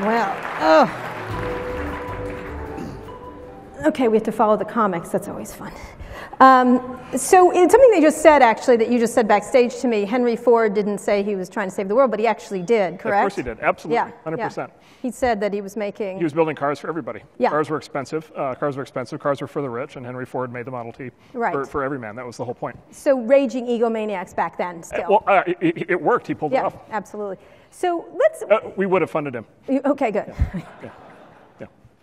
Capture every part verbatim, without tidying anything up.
Well, oh. Okay, we have to follow the comics. That's always fun. Um, so it's something they just said, actually, that you just said backstage to me. Henry Ford didn't say he was trying to save the world, but he actually did, correct? Of course he did, absolutely, yeah, one hundred percent. Yeah. He said that he was making... He was building cars for everybody. Yeah. Cars were expensive, uh, cars were expensive, cars were for the rich, and Henry Ford made the Model T right. for, for every man. That was the whole point. So raging egomaniacs back then, still. Uh, well, uh, it, it worked, he pulled yeah, it off. Absolutely. So let's... Uh, we would have funded him. You, okay, good. Yeah. Yeah.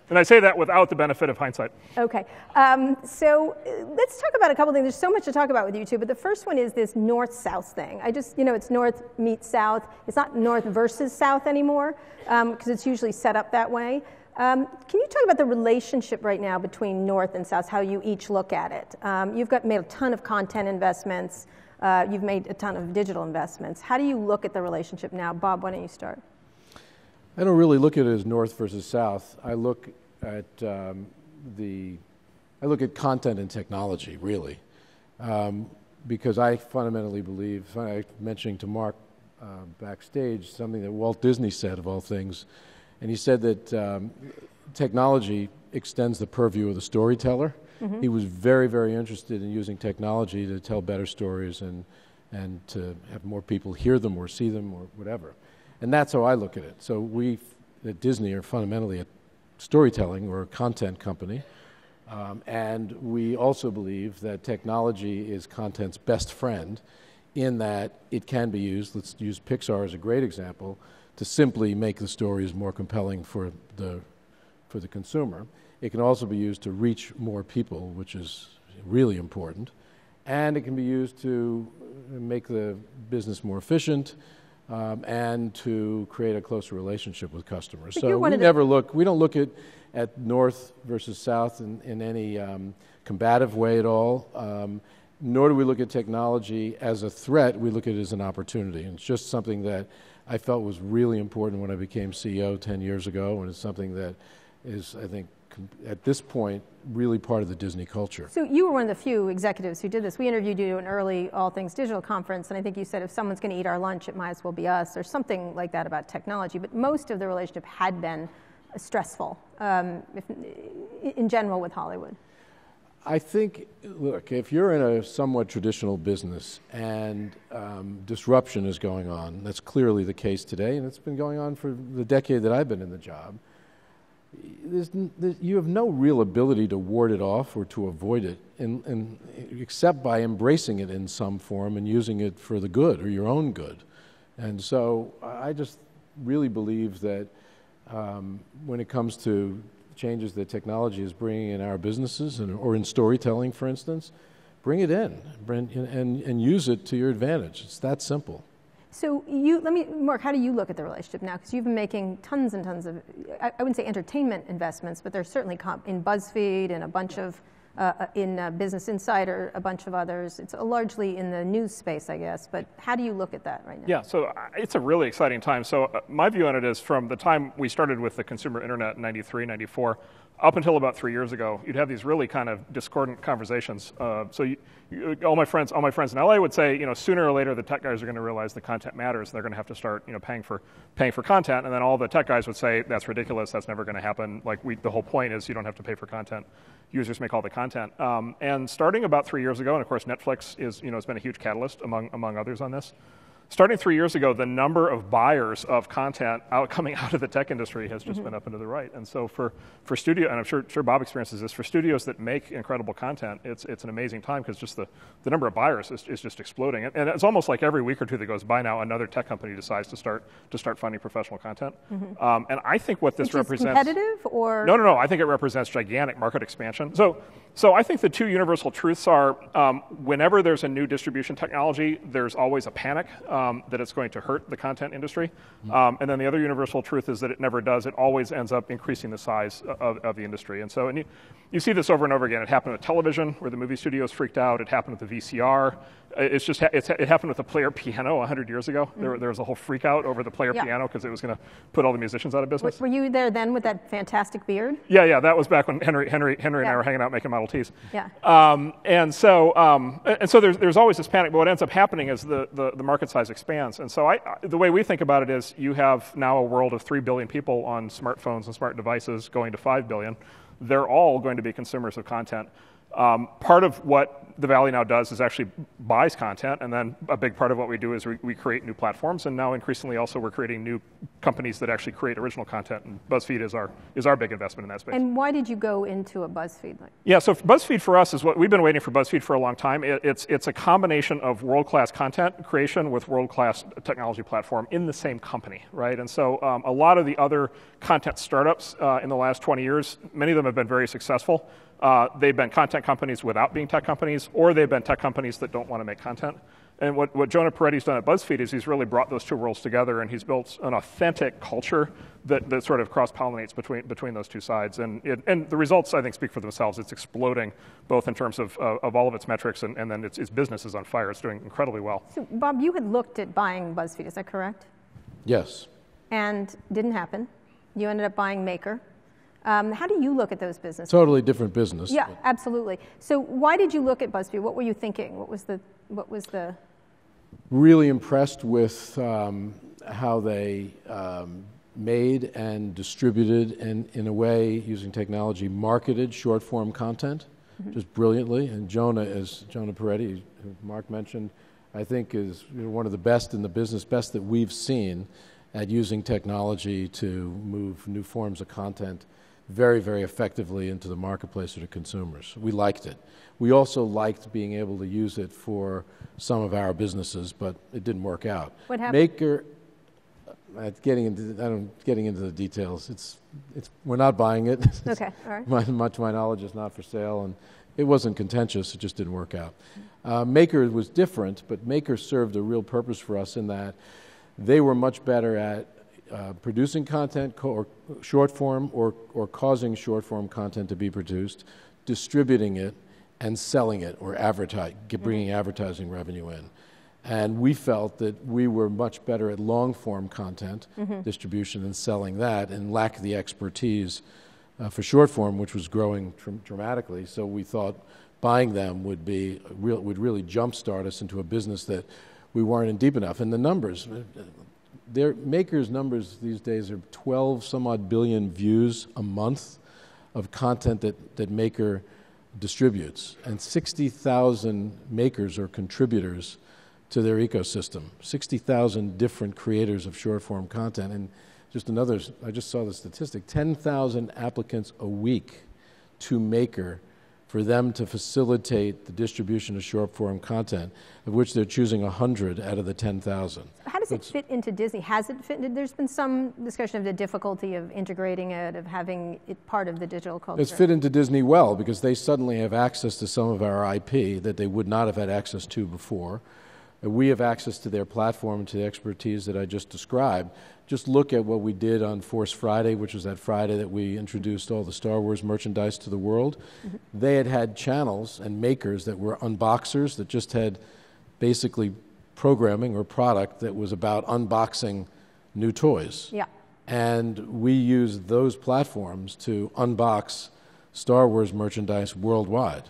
And I say that without the benefit of hindsight. Okay. Um, so let's talk about a couple things. There's so much to talk about with you two, but the first one is this north-south thing. I just, you know, it's north meets south. It's not north versus south anymore, because um, it's usually set up that way. Um, can you talk about the relationship right now between north and south, how you each look at it? Um, you've got made a ton of content investments. Uh, you've made a ton of digital investments. How do you look at the relationship now? Bob, why don't you start? I don't really look at it as north versus south. I look at um, the, I look at content and technology really, um, because I fundamentally believe. I was mentioning to Mark uh, backstage something that Walt Disney said of all things, and he said that um, technology extends the purview of the storyteller. Mm-hmm. He was very, very interested in using technology to tell better stories and and to have more people hear them or see them or whatever. And that's how I look at it. So we at Disney are fundamentally a storytelling or a content company. Um, and we also believe that technology is content's best friend in that it can be used. Let's use Pixar as a great example to simply make the stories more compelling for the, for the consumer. It can also be used to reach more people, which is really important. And it can be used to make the business more efficient, Um, and to create a closer relationship with customers. But so we never look, we don't look at, at north versus south in, in any um, combative way at all, um, nor do we look at technology as a threat. We look at it as an opportunity. And it's just something that I felt was really important when I became C E O ten years ago, and it's something that is, I think, at this point, really part of the Disney culture. So you were one of the few executives who did this. We interviewed you at an early All Things Digital conference, and I think you said if someone's going to eat our lunch, it might as well be us, or something like that about technology. But most of the relationship had been stressful, um, if, in general, with Hollywood. I think, look, if you're in a somewhat traditional business and um, disruption is going on, that's clearly the case today, and it's been going on for the decade that I've been in the job. There's, there's, you have no real ability to ward it off or to avoid it, in, in, except by embracing it in some form and using it for the good or your own good. And so I just really believe that um, when it comes to changes that technology is bringing in our businesses and, or in storytelling, for instance, bring it in bring, and, and use it to your advantage. It's that simple. So you, let me, Mark, how do you look at the relationship now? Because you've been making tons and tons of, I, I wouldn't say entertainment investments, but there's certainly comp in BuzzFeed and a bunch yeah. of, uh, in uh, Business Insider, a bunch of others. It's largely in the news space, I guess, but how do you look at that right now? Yeah, so it's a really exciting time. So my view on it is from the time we started with the consumer internet in ninety-three, ninety-four, up until about three years ago, you'd have these really kind of discordant conversations. Uh, so you, you, all my friends, all my friends in L A would say, you know, sooner or later the tech guys are going to realize the content matters, and they're going to have to start, you know, paying for paying for content. And then all the tech guys would say, that's ridiculous. That's never going to happen. Like we, the whole point is you don't have to pay for content. Users make all the content. Um, and starting about three years ago, and of course Netflix is, you know, has been a huge catalyst among among others on this. Starting three years ago, the number of buyers of content out coming out of the tech industry has just mm-hmm. been up and to the right. And so for, for studio, and I'm sure, sure Bob experiences this, for studios that make incredible content, it's it's an amazing time because just the, the number of buyers is, is just exploding. And, and it's almost like every week or two that goes by now, another tech company decides to start to start funding professional content. Mm-hmm. um, and I think what this Which represents- is competitive or? No, no, no, I think it represents gigantic market expansion. So, so I think the two universal truths are um, whenever there's a new distribution technology, there's always a panic. Um, Um, that it's going to hurt the content industry. Um, and then the other universal truth is that it never does. It always ends up increasing the size of, of the industry. And so and you, you see this over and over again. It happened with television, where the movie studios freaked out. It happened with the V C R. It's just, it's, it happened with the player piano one hundred years ago. Mm-hmm. there, there was a whole freak out over the player yeah. piano because it was going to put all the musicians out of business. Were you there then with that fantastic beard? Yeah, yeah, that was back when Henry, Henry, Henry yeah. and I were hanging out making Model Ts. Yeah. Um, and so, um, and so there's, there's always this panic, but what ends up happening is the, the, the market size expands. And so I, the way we think about it is you have now a world of three billion people on smartphones and smart devices going to five billion. They're all going to be consumers of content. Um, part of what the Valley now does is actually buys content, and then a big part of what we do is we, we create new platforms, and now increasingly also we're creating new companies that actually create original content, and BuzzFeed is our is our big investment in that space. And why did you go into a BuzzFeed? Yeah, so BuzzFeed for us is what we've been waiting for BuzzFeed for a long time. It, it's, it's a combination of world-class content creation with world-class technology platform in the same company, right? And so um, a lot of the other content startups uh, in the last twenty years, many of them have been very successful. Uh, they've been content companies without being tech companies, or they've been tech companies that don't want to make content. And what, what Jonah Peretti's done at BuzzFeed is he's really brought those two worlds together, and he's built an authentic culture that, that sort of cross-pollinates between between those two sides. And it, and the results, I think, speak for themselves. It's exploding, both in terms of, uh, of all of its metrics, and, and then its, its business is on fire. It's doing incredibly well. So, Bob, you had looked at buying BuzzFeed, is that correct? Yes. And didn't happen. You ended up buying Maker. Um, how do you look at those businesses? Totally different business. Yeah, but. Absolutely. So why did you look at BuzzFeed? What were you thinking? What was the, what was the? Really impressed with um, how they um, made and distributed and, in a way, using technology, marketed short-form content, mm-hmm. just brilliantly. And Jonah, as Jonah Peretti, who Mark mentioned, I think is one of the best in the business, best that we've seen at using technology to move new forms of content very, very effectively into the marketplace or to consumers. We liked it. We also liked being able to use it for some of our businesses, but it didn't work out. What happened? Maker, uh, getting into, I don't, getting into the details, it's, it's, we're not buying it. Okay, all right. My, much to my knowledge, is not for sale, and it wasn't contentious, it just didn't work out. Uh, Maker was different, but Maker served a real purpose for us in that they were much better at Uh, producing content co or short form or, or causing short form content to be produced, distributing it, and selling it or advertise, bringing advertising revenue in. And we felt that we were much better at long form content mm-hmm. distribution and selling that, and lacked the expertise uh, for short form, which was growing tr dramatically. So we thought buying them would, be real, would really jumpstart us into a business that we weren't in deep enough. And the numbers, their Maker's numbers these days are twelve some odd billion views a month of content that, that Maker distributes, and sixty thousand makers or contributors to their ecosystem, sixty thousand different creators of short form content. And just another, I just saw the statistic, ten thousand applicants a week to Maker for them to facilitate the distribution of short-form content, of which they're choosing one hundred out of the ten thousand. How does it fit into Disney? Has it fit? There's been some discussion of the difficulty of integrating it, of having it part of the digital culture. It's fit into Disney well, because they suddenly have access to some of our I P that they would not have had access to before. We have access to their platform, to the expertise that I just described. Just look at what we did on Force Friday, which was that Friday that we introduced all the Star Wars merchandise to the world. Mm-hmm. They had had channels and makers that were unboxers that just had basically programming or product that was about unboxing new toys. Yeah. And we used those platforms to unbox Star Wars merchandise worldwide,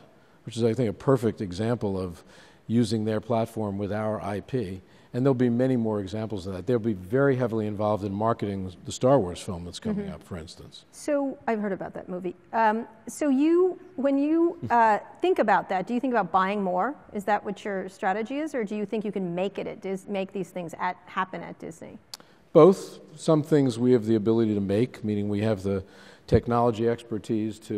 which is, I think, a perfect example of using their platform with our I P. And there'll be many more examples of that. They'll be very heavily involved in marketing the Star Wars film that's coming mm-hmm. up, for instance. So I've heard about that movie. Um, so you, when you uh, think about that, do you think about buying more? Is that what your strategy is? Or do you think you can make it at Dis make these things at, happen at Disney? Both. Some things we have the ability to make, meaning we have the technology expertise to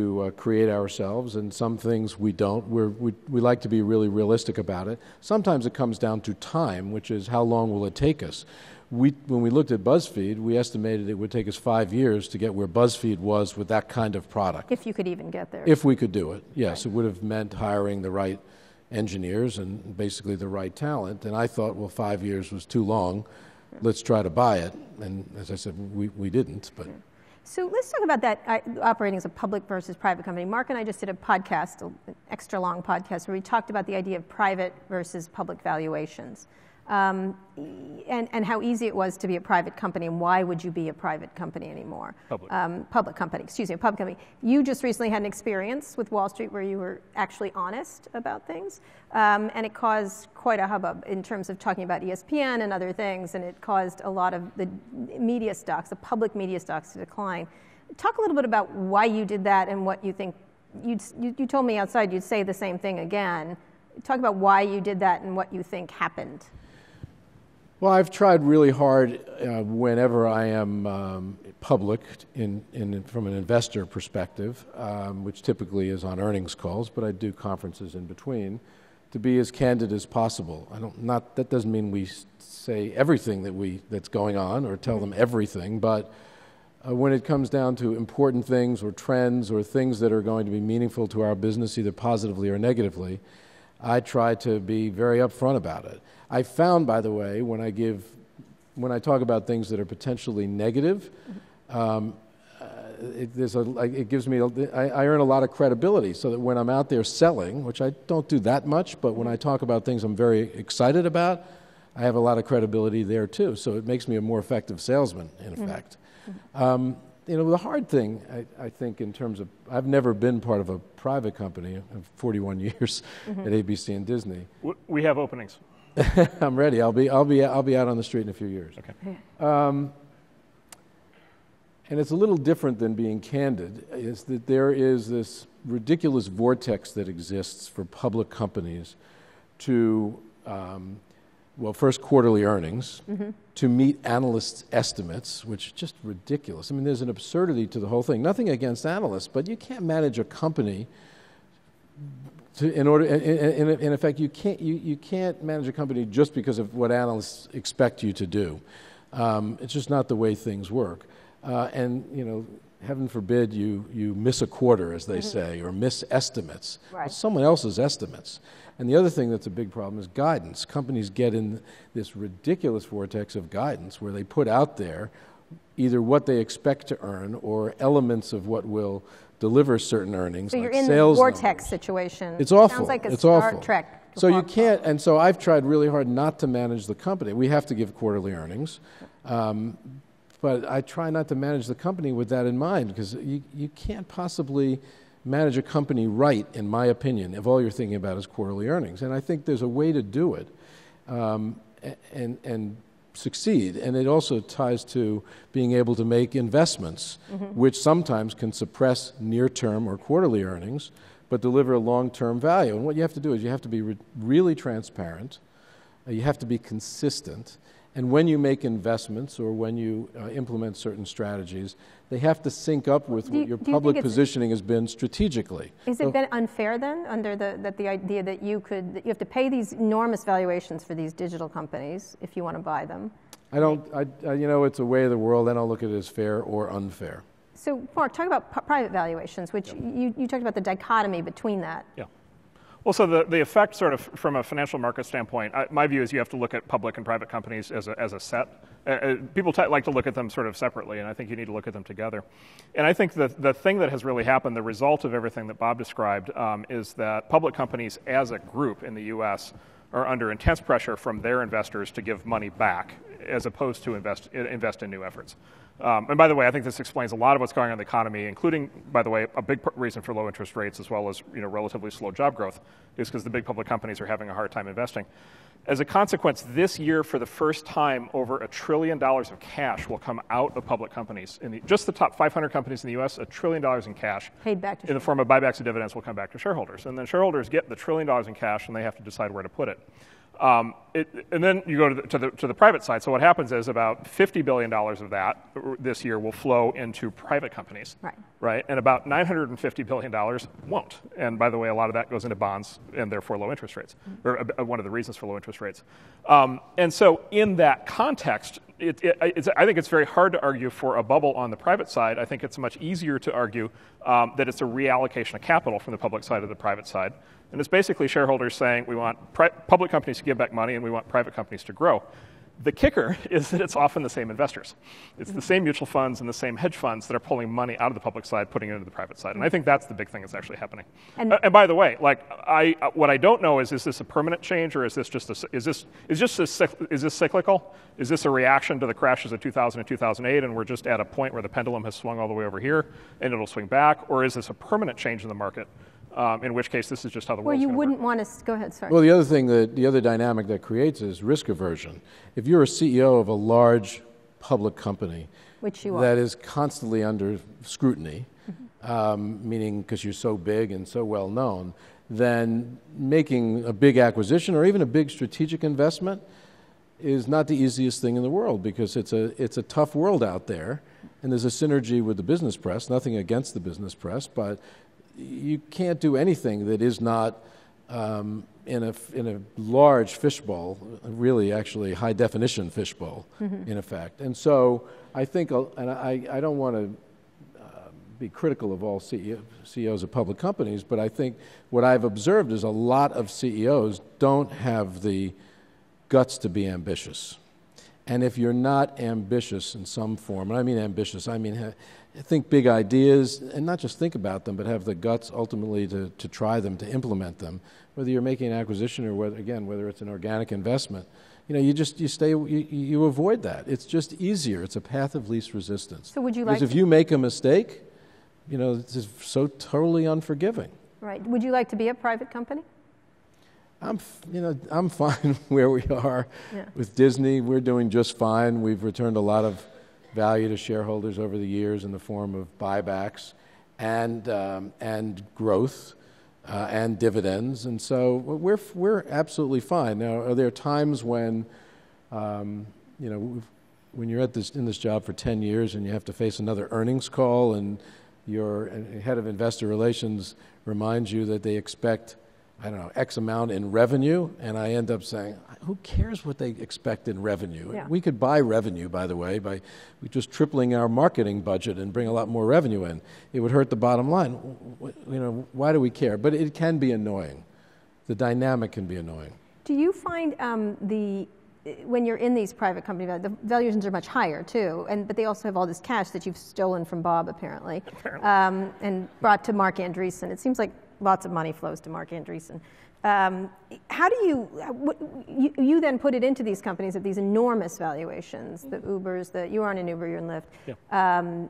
to uh, create ourselves, and some things we don't. We're, we, we like to be really realistic about it. Sometimes it comes down to time, which is how long will it take us. We, when we looked at BuzzFeed, we estimated it would take us five years to get where BuzzFeed was with that kind of product. If you could even get there. If we could do it, yes. Right. It would have meant hiring the right engineers and basically the right talent, and I thought, well, five years was too long. Yeah. Let's try to buy it, and as I said, we, we didn't. But. Yeah. So let's talk about that uh, operating as a public versus private company. Mark and I just did a podcast, an extra long podcast, where we talked about the idea of private versus public valuations. um, and, and how easy it was to be a private company, and why would you be a private company anymore? Public. Um, public company, excuse me, a public company. You just recently had an experience with Wall Street where you were actually honest about things, um, and it caused quite a hubbub in terms of talking about E S P N and other things, and it caused a lot of the media stocks, the public media stocks, to decline. Talk a little bit about why you did that and what you think. You'd, you, you told me outside you'd say the same thing again. Talk about why you did that and what you think happened. Well, I've tried really hard uh, whenever I am um, public in, in, from an investor perspective, um, which typically is on earnings calls, but I do conferences in between, to be as candid as possible. I don't, not, that doesn't mean we say everything that we, that's going on or tell them everything, but Uh, when it comes down to important things or trends or things that are going to be meaningful to our business, either positively or negatively, I try to be very upfront about it. I found, by the way, when I give, when I talk about things that are potentially negative, um, uh, it, there's a, it gives me, a, I, I earn a lot of credibility, so that when I'm out there selling, which I don't do that much, but when I talk about things I'm very excited about, I have a lot of credibility there too. So it makes me a more effective salesman, in effect. Mm-hmm. Um, you know, the hard thing, I, I think, in terms of, I've never been part of a private company of forty-one years mm-hmm. at A B C and Disney. We have openings. I'm ready. I'll be, I'll be, I'll be out on the street in a few years. Okay. Yeah. Um, and it's a little different than being candid, is that there is this ridiculous vortex that exists for public companies to, um, well, first quarterly earnings, mm-hmm. to meet analysts' estimates, which is just ridiculous. I mean, there's an absurdity to the whole thing. Nothing against analysts, but you can't manage a company to, in order, in, in, in effect, you can't, you, you can't manage a company just because of what analysts expect you to do. Um, it's just not the way things work. Uh, and, you know, heaven forbid you, you miss a quarter, as they say, or miss estimates. Right. It's someone else's estimates. And the other thing that's a big problem is guidance. Companies get in this ridiculous vortex of guidance where they put out there either what they expect to earn or elements of what will deliver certain earnings. So like you're in the vortex numbers. Situation. It's awful. It sounds like a it's Star awful. Trek. So you can't, and so I've tried really hard not to manage the company. We have to give quarterly earnings. Um, But I try not to manage the company with that in mind, because you, you can't possibly manage a company right, in my opinion, if all you're thinking about is quarterly earnings. And I think there's a way to do it um, and, and succeed. And it also ties to being able to make investments, mm-hmm. which sometimes can suppress near-term or quarterly earnings, but deliver long-term value. And what you have to do is you have to be re- really transparent. Uh, you have to be consistent. And when you make investments or when you uh, implement certain strategies, they have to sync up with you, what your public positioning has been strategically. Is so, it been unfair then, under the, that the idea that you could, that you have to pay these enormous valuations for these digital companies if you want to buy them? I don't, I, I, you know, it's a way of the world. I don't look at it as fair or unfair. So, Mark, talk about p- private valuations, which yeah. you, you talked about the dichotomy between that. Yeah. Well, so the, the effect sort of from a financial market standpoint, I, my view is you have to look at public and private companies as a, as a set. Uh, people t- like to look at them sort of separately, and I think you need to look at them together. And I think the, the thing that has really happened, the result of everything that Bob described, um, is that public companies as a group in the U S are under intense pressure from their investors to give money back as opposed to invest invest in new efforts. Um, and by the way, I think this explains a lot of what's going on in the economy, including, by the way, a big reason for low interest rates as well as, you know, relatively slow job growth is because the big public companies are having a hard time investing. As a consequence, this year, for the first time, over a trillion dollars of cash will come out of public companies. In the, just the top five hundred companies in the U S, a trillion dollars in cash paid back to in the form of buybacks and dividends will come back to shareholders. And then shareholders get the trillion dollars in cash, and they have to decide where to put it. Um, it, and then you go to the, to the to the private side. So what happens is about fifty billion dollars of that this year will flow into private companies, right? Right, and about nine hundred fifty billion dollars won't. And by the way, a lot of that goes into bonds and therefore low interest rates, mm-hmm. or uh, one of the reasons for low interest rates. Um, and so in that context, it, it, it's, I think it's very hard to argue for a bubble on the private side. I think it's much easier to argue um, that it's a reallocation of capital from the public side to the private side. And it's basically shareholders saying we want pri- public companies to give back money and we want private companies to grow. The kicker is that it's often the same investors. It's the same mutual funds and the same hedge funds that are pulling money out of the public side, putting it into the private side. And I think that's the big thing that's actually happening. And, uh, and by the way, like I, uh, what I don't know is, is this a permanent change, or is this just a, is this is just a, is this cyclical? Is this a reaction to the crashes of two thousand and two thousand eight, and we're just at a point where the pendulum has swung all the way over here, and it'll swing back? Or is this a permanent change in the market? Um, in which case, this is just how the world. Well, you wouldn't work. want to go ahead. Sorry. Well, the other thing that the other dynamic that creates is risk aversion. If you're a C E O of a large public company, which you are, that is constantly under scrutiny, mm-hmm. um, meaning because you're so big and so well known, then making a big acquisition or even a big strategic investment is not the easiest thing in the world, because it's a it's a tough world out there, and there's a synergy with the business press. Nothing against the business press, but you can't do anything that is not um, in a in a large fishbowl, really, actually high definition fishbowl, mm-hmm. in effect. And so I think, and I, I don't want to uh, be critical of all C E O, C E Os of public companies, but I think what I've observed is a lot of C E Os don't have the guts to be ambitious. And if you're not ambitious in some form, and I mean ambitious, I mean ha think big ideas, and not just think about them, but have the guts ultimately to, to try them, to implement them, whether you're making an acquisition or, whether, again, whether it's an organic investment, you know, you just, you stay, you, you avoid that. It's just easier. It's a path of least resistance. So would you like Because if you make a mistake, you know, this is so totally unforgiving. Right. Would you like to be a private company? I'm, you know, I'm fine where we are. Yeah. With Disney, we're doing just fine. We've returned a lot of value to shareholders over the years in the form of buybacks and, um, and growth uh, and dividends. And so we're, we're absolutely fine. Now, are there times when, um, you know, when you're at this, in this job for ten years and you have to face another earnings call and your head of investor relations reminds you that they expect, I don't know, X amount in revenue, and I end up saying, who cares what they expect in revenue? Yeah. We could buy revenue, by the way, by just tripling our marketing budget and bring a lot more revenue in. It would hurt the bottom line. You know, why do we care? But it can be annoying. The dynamic can be annoying. Do you find um, the, when you're in these private companies, the valuations are much higher, too, and but they also have all this cash that you've stolen from Bob, apparently, apparently. Um, and brought to Marc Andreessen. It seems like lots of money flows to Marc Andreessen. Um, how do you, what, you, you then put it into these companies at these enormous valuations, the Ubers, the, you aren't an Uber, you're in Lyft, yeah. um,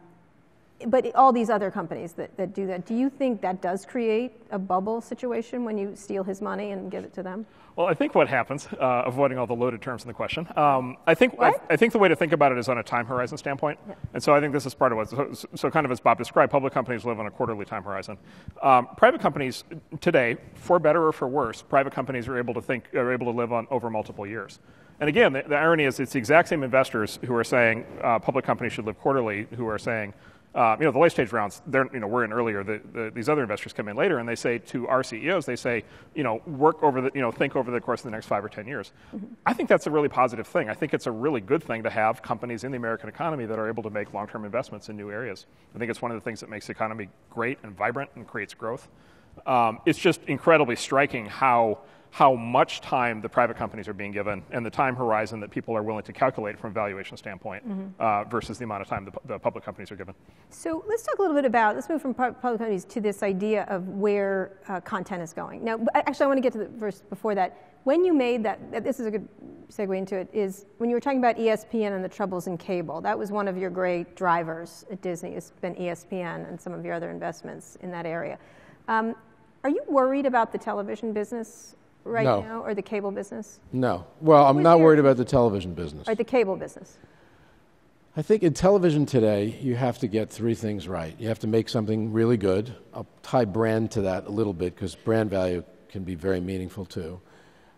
but all these other companies that, that do that. Do you think that does create a bubble situation when you steal his money and give it to them? Well, I think what happens, uh, avoiding all the loaded terms in the question, um, I think I, I think the way to think about it is on a time horizon standpoint. Yeah. And so I think this is part of what, so, so kind of as Bob described, public companies live on a quarterly time horizon. Um, private companies today, for better or for worse, private companies are able to think, are able to live on over multiple years. And again, the, the irony is it's the exact same investors who are saying uh, public companies should live quarterly, who are saying, Uh, you know, the late stage rounds, they're, you know, we're in earlier, the, the, these other investors come in later, and they say to our C E Os, they say, you know, work over the, you know, think over the course of the next five or ten years. Mm-hmm. I think that's a really positive thing. I think it's a really good thing to have companies in the American economy that are able to make long-term investments in new areas. I think it's one of the things that makes the economy great and vibrant and creates growth. Um, it's just incredibly striking how how much time the private companies are being given and the time horizon that people are willing to calculate from a valuation standpoint, mm-hmm. uh, versus the amount of time the, the public companies are given. So let's talk a little bit about, let's move from public companies to this idea of where uh, content is going. Now, actually, I want to get to the first before that. When you made that, this is a good segue into it, is when you were talking about E S P N and the troubles in cable, that was one of your great drivers at Disney. It's been E S P N and some of your other investments in that area. Um, are you worried about the television business right no. now, or the cable business? No. Well, I'm not worried about the television business. Or the cable business. I think in television today, you have to get three things right. You have to make something really good. I'll tie brand to that a little bit, because brand value can be very meaningful, too.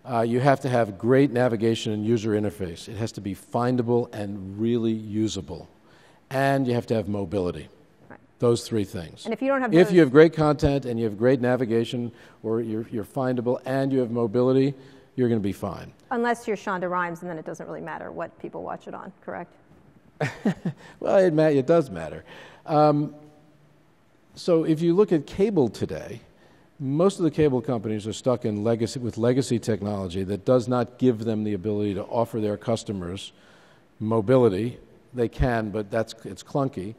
Uh, you have to have great navigation and user interface. It has to be findable and really usable. And you have to have mobility. Those three things. And if you don't have those, if you have great content and you have great navigation, or you're, you're findable and you have mobility, you're going to be fine. Unless you're Shonda Rhimes, and then it doesn't really matter what people watch it on, correct? Well, it, it does matter. Um, so if you look at cable today, most of the cable companies are stuck in legacy, with legacy technology that does not give them the ability to offer their customers mobility. They can, but that's, it's clunky.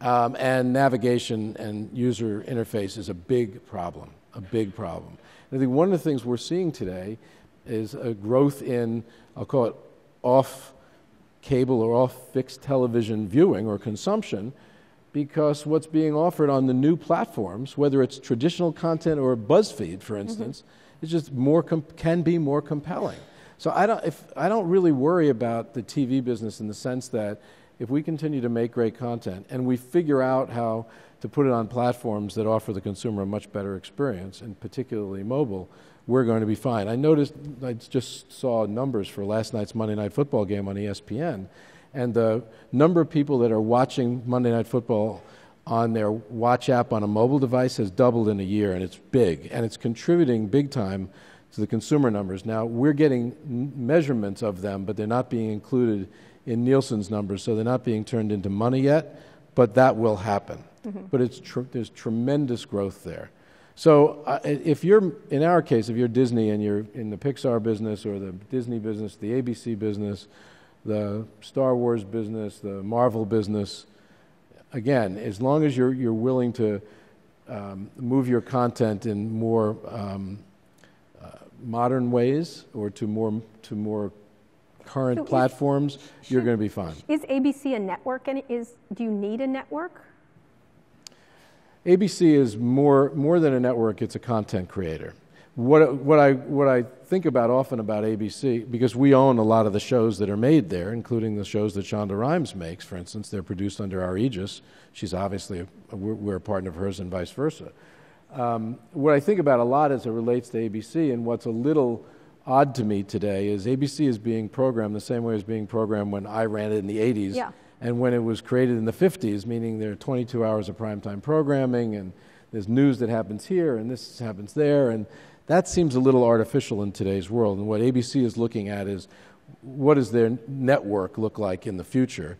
Um, and navigation and user interface is a big problem, a big problem. And I think one of the things we're seeing today is a growth in, I'll call it off cable or off fixed television viewing or consumption, because what's being offered on the new platforms, whether it's traditional content or BuzzFeed, for instance, mm-hmm. is just more comp can be more compelling. So I don't, if, I don't really worry about the T V business in the sense that if we continue to make great content and we figure out how to put it on platforms that offer the consumer a much better experience, and particularly mobile, we're going to be fine. I noticed, I just saw numbers for last night's Monday Night Football game on E S P N, and the number of people that are watching Monday Night Football on their watch app on a mobile device has doubled in a year, and it's big, and it's contributing big time to the consumer numbers. Now, we're getting measurements of them, but they're not being included in Nielsen's numbers, so they're not being turned into money yet, but that will happen. Mm-hmm. But it's tr there's tremendous growth there. So uh, if you're, in our case, if you're Disney and you're in the Pixar business or the Disney business, the A B C business, the Star Wars business, the Marvel business, again, as long as you're, you're willing to um, move your content in more um, uh, modern ways or to more, to more current so platforms, is, you're going to be fine. Is A B C a network, and is, do you need a network? A B C is more, more than a network, it's a content creator. What, what, I, what I think about often about A B C, because we own a lot of the shows that are made there, including the shows that Shonda Rhimes makes, for instance. They're produced under our aegis. She's obviously, a, a, we're a partner of hers and vice versa. Um, what I think about a lot as it relates to A B C, and what's a little odd to me today, is A B C is being programmed the same way as being programmed when I ran it in the eighties. Yeah. And when it was created in the fifties, meaning there are twenty-two hours of primetime programming, and there's news that happens here, and this happens there, and that seems a little artificial in today's world. And what A B C is looking at is, what does their network look like in the future?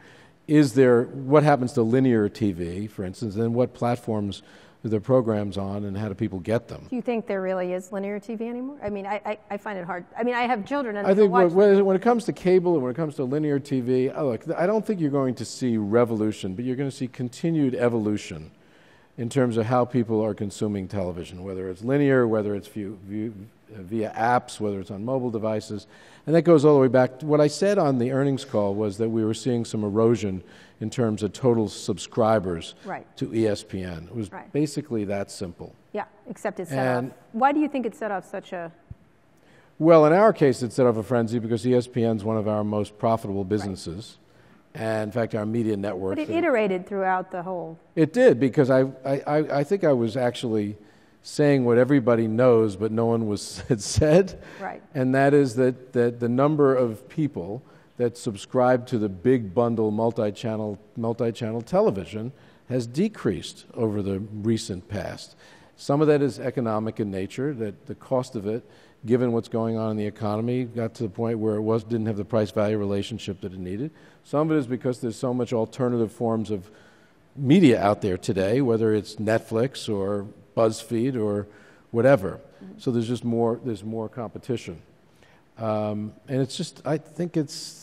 Is there, what happens to linear T V, for instance, and what platforms are their programs on, and how do people get them? Do you think there really is linear T V anymore? I mean, I, I, I find it hard. I mean, I have children, and I think watch when, when it comes to cable and when it comes to linear T V, oh, look, I don't think you're going to see revolution, but you're going to see continued evolution in terms of how people are consuming television, whether it's linear, whether it's view, view, uh, via apps, whether it's on mobile devices. And that goes all the way back to what I said on the earnings call, was that we were seeing some erosion in terms of total subscribers right. to E S P N. It was right. basically that simple. Yeah, except it set and off. Why do you think it set off such a... Well, in our case, it set off a frenzy because E S P N's one of our most profitable businesses. Right. And in fact, our media network. But it iterated throughout the whole. It did, because I, I, I think I was actually saying what everybody knows, but no one was had said. Right. And that is that, that the number of people that subscribe to the big bundle multi-channel, multi-channel television has decreased over the recent past. Some of that is economic in nature, that the cost of it, given what's going on in the economy, got to the point where it was, didn't have the price-value relationship that it needed. Some of it is because there's so much alternative forms of media out there today, whether it's Netflix or BuzzFeed or whatever. Mm-hmm. So there's just more, there's more competition. Um, and it's just, I think it's,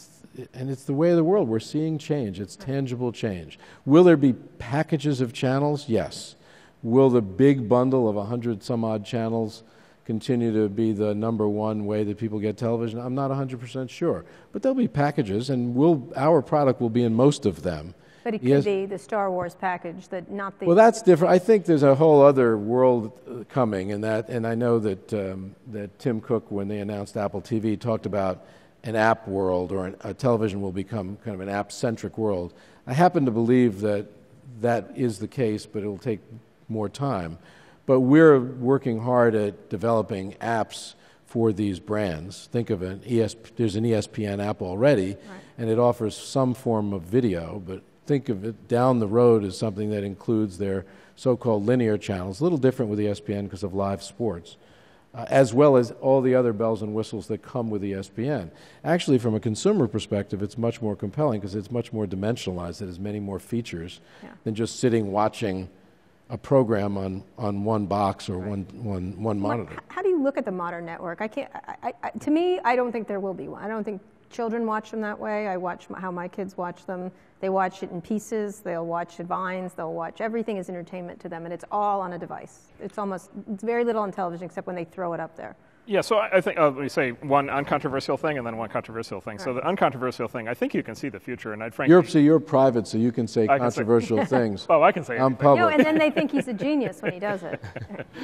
and it's the way of the world. We're seeing change. It's tangible change. Will there be packages of channels? Yes. Will the big bundle of a hundred some odd channels continue to be the number one way that people get television? I'm not one hundred percent sure. But there'll be packages, and we'll, our product will be in most of them. But it could yes. be the Star Wars package, that not the... Well, that's different. I think there's a whole other world coming in that, and I know that, um, that Tim Cook, when they announced Apple T V, talked about an app world, or an, a television will become kind of an app-centric world. I happen to believe that that is the case, but it'll take more time. But we're working hard at developing apps for these brands. Think of an E S P N, there's an E S P N app already, right. and it offers some form of video, but think of it down the road as something that includes their so-called linear channels, a little different with E S P N because of live sports, uh, as well as all the other bells and whistles that come with E S P N. Actually, from a consumer perspective, it's much more compelling because it's much more dimensionalized. It has many more features yeah. than just sitting watching a program on, on one box or one, one, one monitor. How do you look at the modern network? I can't. I, I, to me, I don't think there will be one. I don't think children watch them that way. I watch how my kids watch them. They watch it in pieces. They'll watch it vines. They'll watch everything is entertainment to them, and it's all on a device. It's almost it's very little on television except when they throw it up there. Yeah, so I think, uh, let me say one uncontroversial thing and then one controversial thing. Right. So the uncontroversial thing, I think you can see the future, and I'd frankly... You're, so you're private, so you can say I controversial can say, things. Oh, I can say anything. I'm public. No, and then they think he's a genius when he does it.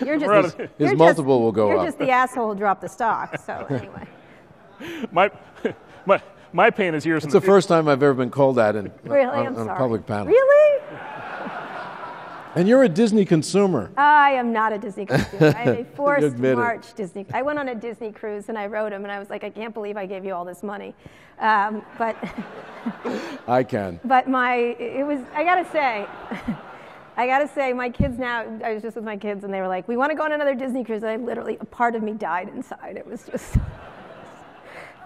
You're just, his you're multiple just, will go you're up. You're just the asshole who dropped the stock, so anyway. My, my, my pain is yours. It's the, the first time I've ever been called that in, really? on, I'm on sorry. a public panel. Really? And you're a Disney consumer. I am not a Disney consumer. I'm a forced march it. Disney. I went on a Disney cruise and I rode him and I was like, I can't believe I gave you all this money. Um, but I can. But my, it was, I gotta say, I gotta say, my kids now, I was just with my kids and they were like, we want to go on another Disney cruise. And I literally, a part of me died inside. It was just,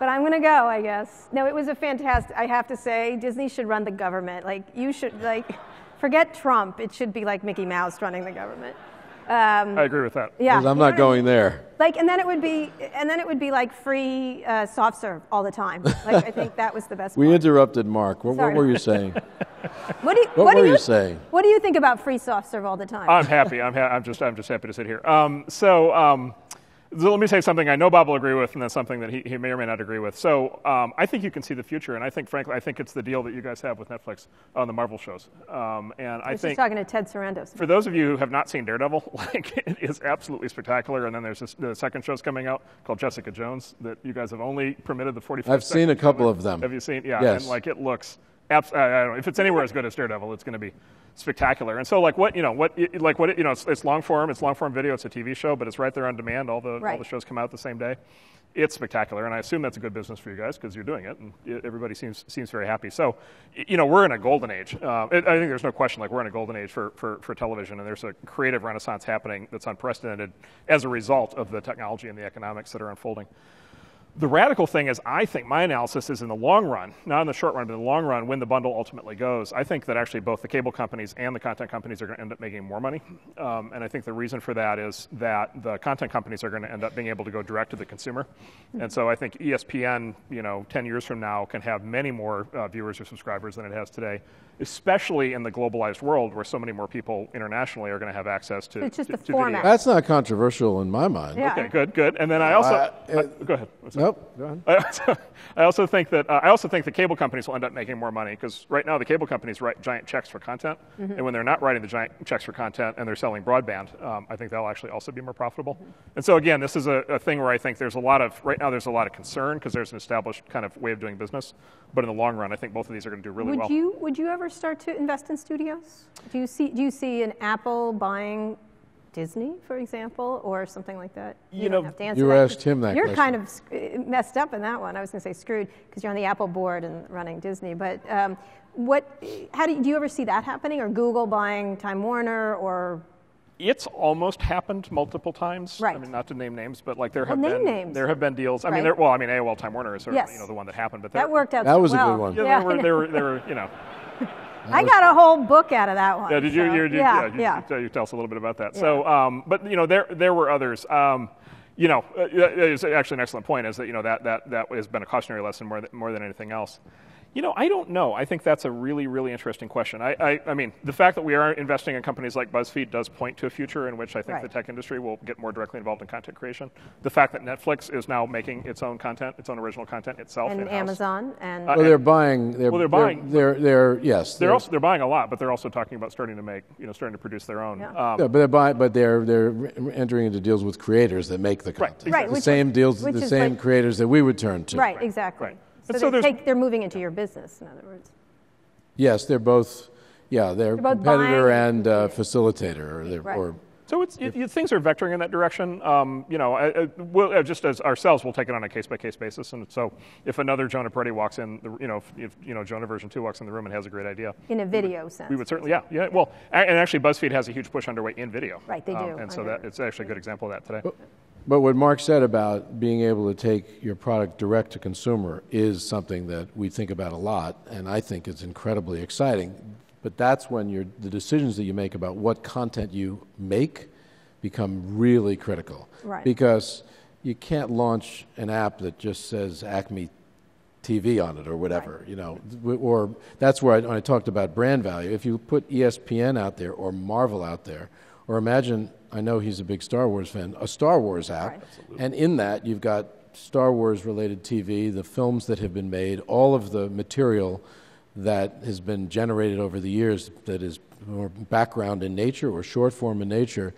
but I'm gonna go, I guess. No, it was a fantastic, I have to say, Disney should run the government. Like, you should, like, forget Trump. It should be like Mickey Mouse running the government. Um, I agree with that. Yeah, I'm not going there. Like, and then it would be, and then it would be like free uh, soft serve all the time. Like, I think that was the best. We part. interrupted Mark. What, what were you saying? What do you, what, what were do you, you saying? What do you think about free soft serve all the time? I'm happy. I'm, ha- I'm just. I'm just happy to sit here. Um, so. Um, So let me say something I know Bob will agree with, and that's something that he, he may or may not agree with. So um, I think you can see the future, and I think, frankly, I think it's the deal that you guys have with Netflix on the Marvel shows. Um, and I, I was think just talking to Ted Sarandos. For those of you who have not seen Daredevil, like it is absolutely spectacular. And then there's this, the second show's coming out called Jessica Jones that you guys have only permitted the forty-five. I've seen a couple of them. Have you seen? Yeah. Yes. And like it looks. Abs- I don't know. If it's anywhere as good as Daredevil, it's going to be spectacular. And so, like what you know, what like what you know, it's, it's long form, it's long form video, it's a T V show, but it's right there on demand. All the right. all the shows come out the same day. It's spectacular, and I assume that's a good business for you guys because you're doing it, and everybody seems seems very happy. So, you know, we're in a golden age. Uh, it, I think there's no question. Like we're in a golden age for, for for television, and there's a creative renaissance happening that's unprecedented as a result of the technology and the economics that are unfolding. The radical thing is, I think my analysis is in the long run, not in the short run, but in the long run, when the bundle ultimately goes, I think that actually both the cable companies and the content companies are going to end up making more money. Um, and I think the reason for that is that the content companies are going to end up being able to go direct to the consumer. And so I think E S P N, you know, ten years from now can have many more uh, viewers or subscribers than it has today, especially in the globalized world where so many more people internationally are going to have access to, it's just to, the to format. Video. That's not controversial in my mind. Yeah. Okay, good, good. And then I also... Uh, uh, go ahead. Nope, go on. I also, I also think that uh, I also think the cable companies will end up making more money because right now the cable companies write giant checks for content, mm-hmm. and when they're not writing the giant checks for content and they're selling broadband, um, I think they'll actually also be more profitable. Mm-hmm. And so again, this is a, a thing where I think there's a lot of right now there's a lot of concern because there's an established kind of way of doing business, but in the long run, I think both of these are going to do really would well. Would you would you ever start to invest in studios? Do you see do you see an Apple buying Disney, for example, or something like that? You, you know, have to answer you that. asked him that. You're question. kind of sc- messed up in that one. I was going to say screwed because you're on the Apple board and running Disney. But um, what? How do you, do you ever see that happening? Or Google buying Time Warner? Or it's almost happened multiple times. Right. I mean, not to name names, but like there have well, name been names. there have been deals. I right. mean, there, well, I mean, A O L Time Warner is sort yes. of you know the one that happened, but there, that worked out. That so was well. a good one. Yeah, yeah. There, were, there were there were you know. I got a whole book out of that one. Yeah, did you? So. you did, yeah, yeah. You, yeah. You, you tell us a little bit about that. Yeah. So, um, but you know, there there were others. Um, you know, uh, it's actually an excellent point. Is that you know that that that has been a cautionary lesson more than, more than anything else. You know, I don't know. I think that's a really, really interesting question. I, I, I mean, the fact that we are investing in companies like BuzzFeed does point to a future in which I think right. the tech industry will get more directly involved in content creation. The fact that Netflix is now making its own content, its own original content itself, and in-house. Amazon, and uh, well, they're buying. They're, well, they're buying. They're, they're, they're yes. They're, they're also they're buying a lot, but they're also talking about starting to make, you know, starting to produce their own. Yeah. Um, yeah, but they're buying, but they're they're entering into deals with creators that make the content. Right. Exactly. The same deals, the same like, creators that we would turn to. Right. Exactly. Right. So, so they take, they're moving into your business, in other words. Yes, they're both, yeah, they're, they're both competitor and uh, facilitator. Or, they're, right. or So it's, it, it, things are vectoring in that direction. Um, you know, I, I, we'll, just as ourselves, we'll take it on a case-by-case basis. And so if another Jonah Peretti walks in, the, you know, if, if you know Jonah version two walks in the room and has a great idea. In a video we would, sense. We would certainly, yeah. yeah. Well, and actually BuzzFeed has a huge push underway in video. Right, they do. Um, and so that, it's actually a good example of that today. But, But what Mark said about being able to take your product direct to consumer is something that we think about a lot, and I think it's incredibly exciting. But that's when you're, the decisions that you make about what content you make become really critical. Right. Because you can't launch an app that just says Acme T V on it or whatever, right. you know. Or that's where I, when I talked about brand value. If you put E S P N out there or Marvel out there, or imagine, I know he's a big Star Wars fan, a Star Wars app, right. and in that you've got Star Wars-related T V, the films that have been made, all of the material that has been generated over the years that is more background in nature or short form in nature,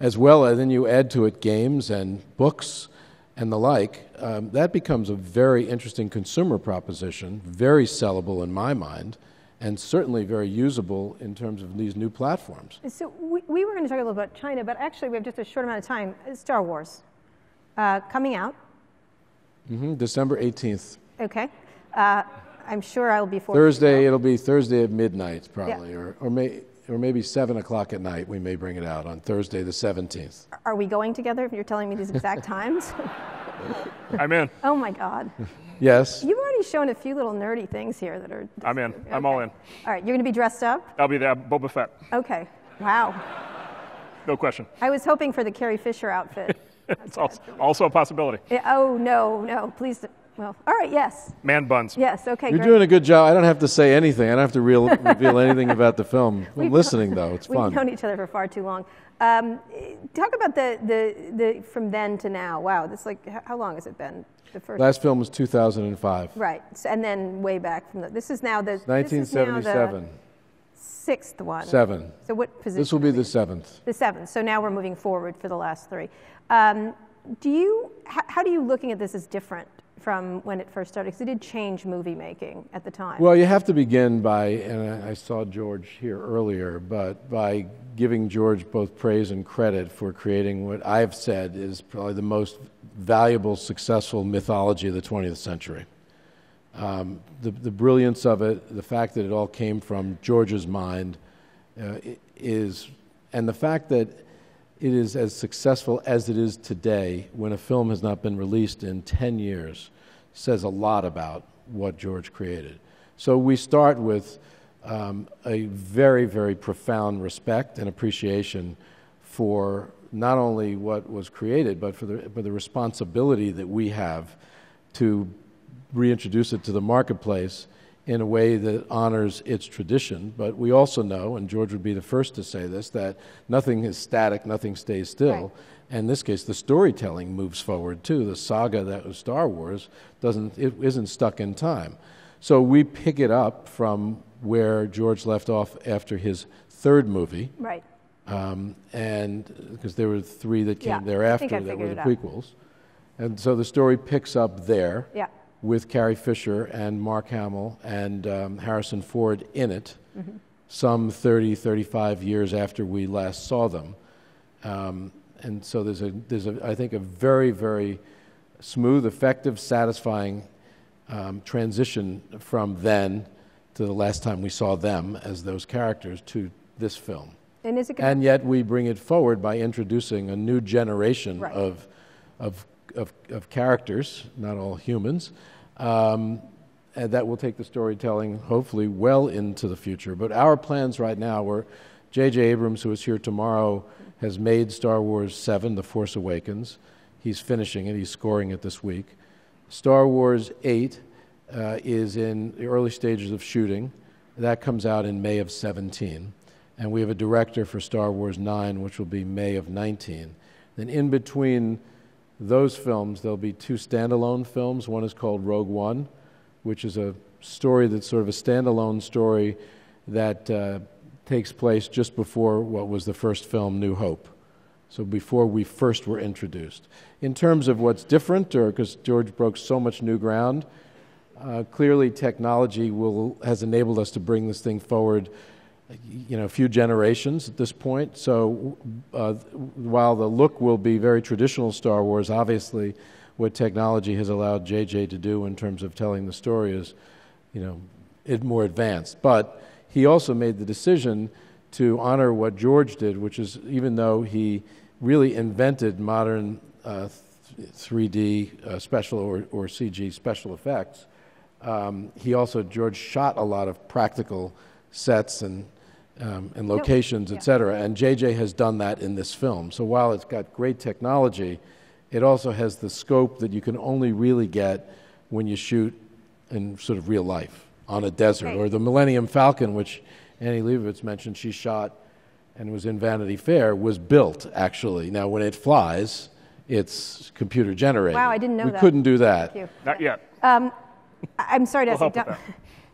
as well as then you add to it games and books and the like, um, that becomes a very interesting consumer proposition, very sellable in my mind, and certainly very usable in terms of these new platforms. So we, we were going to talk a little about China, but actually we have just a short amount of time. Star Wars, uh, coming out. Mm-hmm. December eighteenth. Okay. Uh, I'm sure I'll be Thursday. It'll be Thursday at midnight, probably, yeah. or or, may, or maybe seven o'clock at night. We may bring it out on Thursday, the seventeenth. Are we going together? If you're telling me these exact times, I'm in. Oh my God. Yes. You've already shown a few little nerdy things here that are. I'm in. Okay. I'm all in. All right. You're going to be dressed up. I'll be there. Boba Fett. Okay. Wow. No question. I was hoping for the Carrie Fisher outfit. It's also, also a possibility. Yeah, oh no, no, please. Well, all right, yes. Man buns. Yes, okay, You're great. Doing a good job. I don't have to say anything. I don't have to real, reveal anything about the film. I'm we've listening, though. It's we've fun. We've known each other for far too long. Um, talk about the, the, the from then to now. Wow, that's like, how long has it been? The first Last film was two thousand five. Right, so, and then way back from the, this is now the... nineteen seventy-seven. Sixth one. Seven. So what position? This will be the seventh. The seventh. So now we're moving forward for the last three. Um, do you? How, how do you looking at this as different from when it first started? Because it did change movie making at the time. Well, you have to begin by, and I saw George here earlier, but by giving George both praise and credit for creating what I've said is probably the most valuable, successful mythology of the twentieth century. Um, the, the brilliance of it, the fact that it all came from George's mind, uh, is, and the fact that it is as successful as it is today when a film has not been released in ten years says a lot about what George created. So we start with um, a very, very profound respect and appreciation for not only what was created, but for the, for the responsibility that we have to reintroduce it to the marketplace in a way that honors its tradition. But we also know, and George would be the first to say this, that nothing is static, nothing stays still. Right. And in this case, the storytelling moves forward too. The saga that was Star Wars doesn't, it isn't stuck in time. So we pick it up from where George left off after his third movie. Right. Um, and because there were three that came yeah, thereafter I think I that were the prequels. And so the story picks up there. Yeah. With Carrie Fisher and Mark Hamill and um, Harrison Ford in it, mm-hmm. some thirty, thirty-five years after we last saw them. Um, and so there's, a, there's a, I think, a very, very smooth, effective, satisfying um, transition from then to the last time we saw them as those characters to this film. And, is it gonna and yet we bring it forward by introducing a new generation right. of, of Of, of characters, not all humans, um, and that will take the storytelling hopefully well into the future. But our plans right now were J J Abrams, who is here tomorrow, has made Star Wars seven, The Force Awakens. He's finishing it. He's scoring it this week. Star Wars eight uh, is in the early stages of shooting. That comes out in May of seventeen. And we have a director for Star Wars nine, which will be May of nineteen. Then in between those films, there'll be two standalone films. One is called Rogue One, which is a story that's sort of a standalone story that uh, takes place just before what was the first film, New Hope. So before we first were introduced. In terms of what's different, or because George broke so much new ground, uh, clearly technology will, has enabled us to bring this thing forward you know, a few generations at this point. So uh, while the look will be very traditional Star Wars, obviously what technology has allowed J J to do in terms of telling the story is, you know, it more advanced. But he also made the decision to honor what George did, which is even though he really invented modern uh, three D uh, special or, or C G special effects, um, he also, George shot a lot of practical sets and um, and locations, yeah. et cetera. And J J has done that in this film. So while it's got great technology, it also has the scope that you can only really get when you shoot in sort of real life on a desert. Right. Or the Millennium Falcon, which Annie Leibovitz mentioned she shot and was in Vanity Fair, was built, actually. Now, when it flies, it's computer generated. Wow, I didn't know we that. We couldn't do that. Thank you. Not yet. Um, I'm sorry to we'll ask you,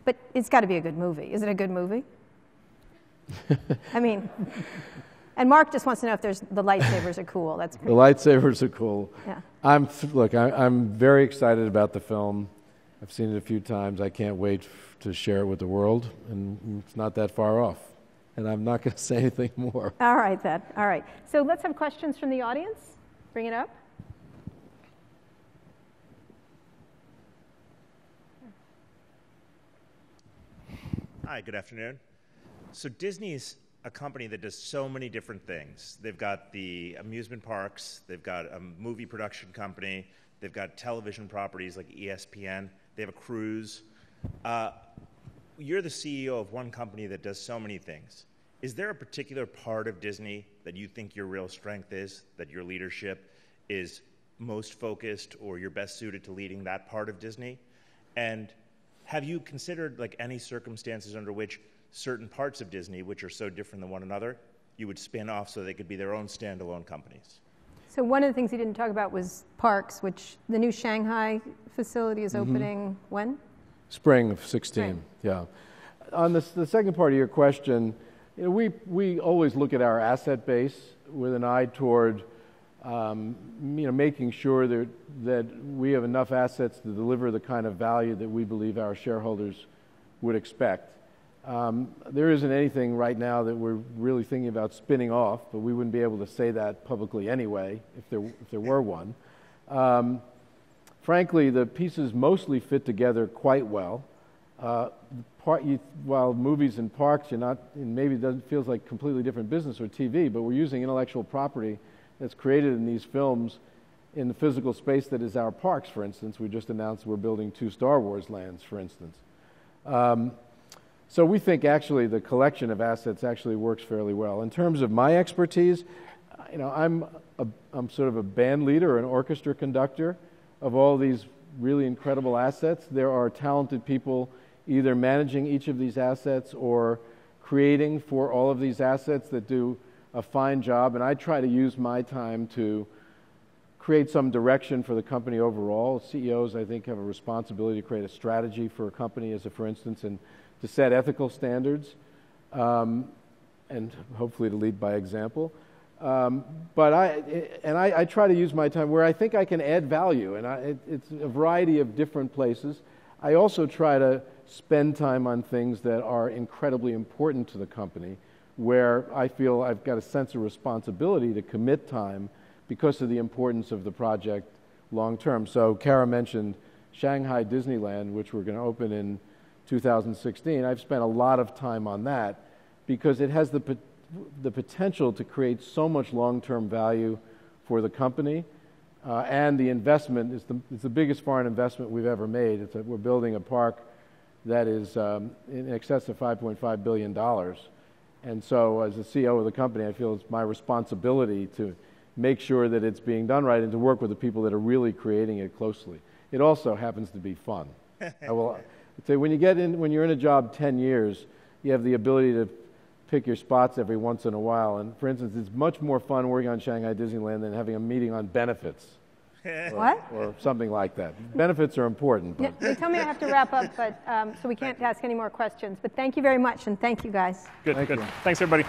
but it's got to be a good movie. Is it a good movie? I mean, and Mark just wants to know if there's the lightsabers are cool. That's the lightsabers are cool. Yeah. I'm look. I, I'm very excited about the film. I've seen it a few times. I can't wait to share it with the world, and it's not that far off. And I'm not going to say anything more. All right then. All right. So let's have questions from the audience. Bring it up. Hi, good afternoon. So Disney's a company that does so many different things. They've got the amusement parks, they've got a movie production company, they've got television properties like E S P N, they have a cruise. Uh, you're the C E O of one company that does so many things. Is there a particular part of Disney that you think your real strength is, that your leadership is most focused or you're best suited to leading that part of Disney? And have you considered like any circumstances under which certain parts of Disney, which are so different than one another, you would spin off so they could be their own standalone companies? So one of the things he didn't talk about was parks, which the new Shanghai facility is mm-hmm. opening when? Spring of sixteen, right. yeah. On this, the second part of your question, you know, we, we always look at our asset base with an eye toward Um, you know, making sure that, that we have enough assets to deliver the kind of value that we believe our shareholders would expect. Um, there isn't anything right now that we're really thinking about spinning off, but we wouldn't be able to say that publicly anyway if there, if there were one. Um, frankly, the pieces mostly fit together quite well. Uh, part, you, while movies and parks, you're not, and maybe it doesn't, feels like completely different business or T V, but we're using intellectual property that's created in these films in the physical space that is our parks, for instance. We just announced we're building two Star Wars lands, for instance. Um, so we think actually the collection of assets actually works fairly well. In terms of my expertise, you know, I'm, a, I'm sort of a band leader or an orchestra conductor of all these really incredible assets. There are talented people either managing each of these assets or creating for all of these assets that do a fine job, and I try to use my time to create some direction for the company overall. C E Os, I think, have a responsibility to create a strategy for a company, as a for instance, and to set ethical standards, um, and hopefully to lead by example. Um, but I and I, I try to use my time where I think I can add value, and I, it, it's a variety of different places. I also try to spend time on things that are incredibly important to the company, where I feel I've got a sense of responsibility to commit time because of the importance of the project long term. So Kara mentioned Shanghai Disneyland, which we're going to open in two thousand sixteen. I've spent a lot of time on that because it has the, po the potential to create so much long-term value for the company. Uh, and the investment is the, it's the biggest foreign investment we've ever made. It's a, we're building a park that is um, in excess of five point five billion dollars. And so as the C E O of the company, I feel it's my responsibility to make sure that it's being done right and to work with the people that are really creating it closely. It also happens to be fun. I will say, when you get in, when you're in a job ten years, you have the ability to pick your spots every once in a while. And for instance, it's much more fun working on Shanghai Disneyland than having a meeting on benefits. Or, what? Or something like that. Benefits are important. But. Yeah, they tell me I have to wrap up, but um, so we can't ask any more questions. But thank you very much, and thank you guys. Good, thank good. You. Thanks, everybody.